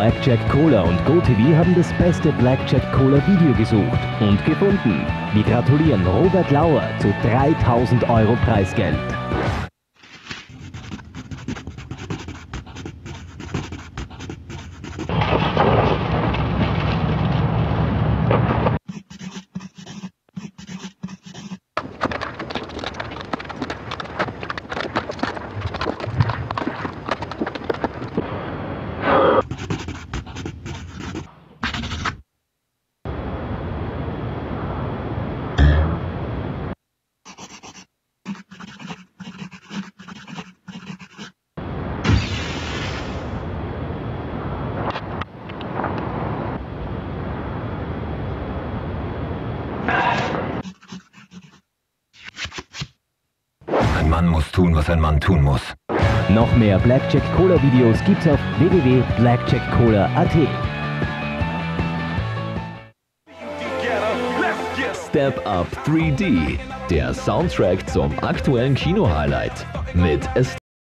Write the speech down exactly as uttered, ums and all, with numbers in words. Blackjack Cola und GoTV haben das beste Blackjack Cola Video gesucht und gefunden. Wir gratulieren Robert Lauer zu dreitausend Euro Preisgeld. Ein Mann muss tun, was ein Mann tun muss. Noch mehr Blackjack Cola Videos gibt's auf w w w punkt blackjack cola punkt a t. Step Up drei D, der Soundtrack zum aktuellen Kino-Highlight mit Step